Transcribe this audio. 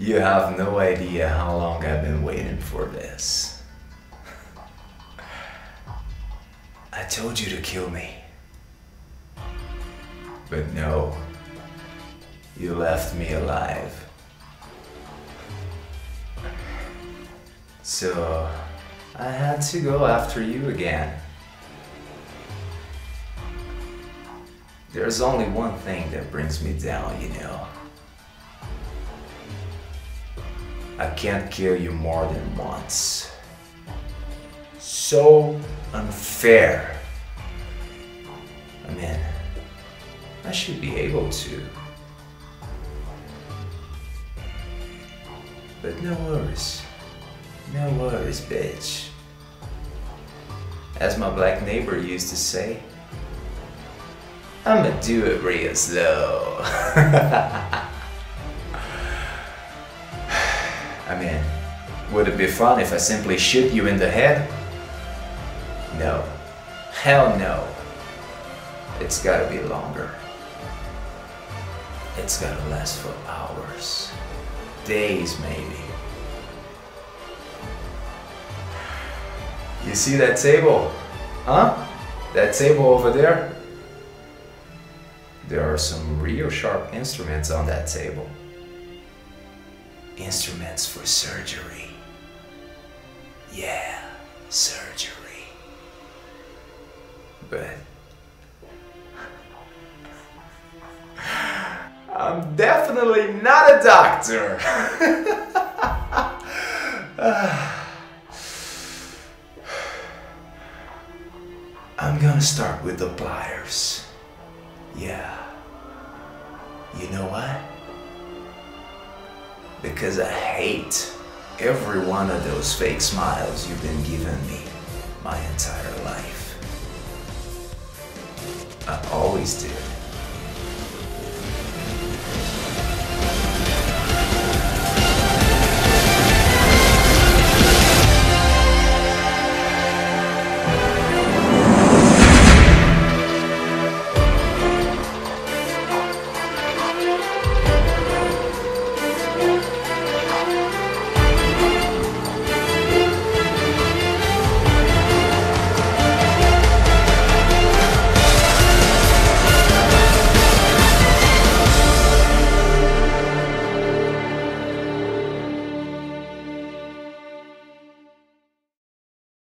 You have no idea how long I've been waiting for this. I told you to kill me. But no, you left me alive. So I had to go after you again. There's only one thing that brings me down, you know. I can't kill you more than once. So unfair. I mean, I should be able to. But no worries. No worries, bitch. As my black neighbor used to say, I'ma do it real slow. I mean, would it be fun if I simply shoot you in the head? No. Hell no. It's gotta be longer. It's gotta last for hours. Days, maybe. You see that table? Huh? That table over there? There are some real sharp instruments on that table. Instruments for surgery. Yeah, surgery. But I'm definitely not a doctor. I'm gonna start with the pliers. Yeah. You know why? Because I hate every one of those fake smiles you've been giving me my entire life. I always did.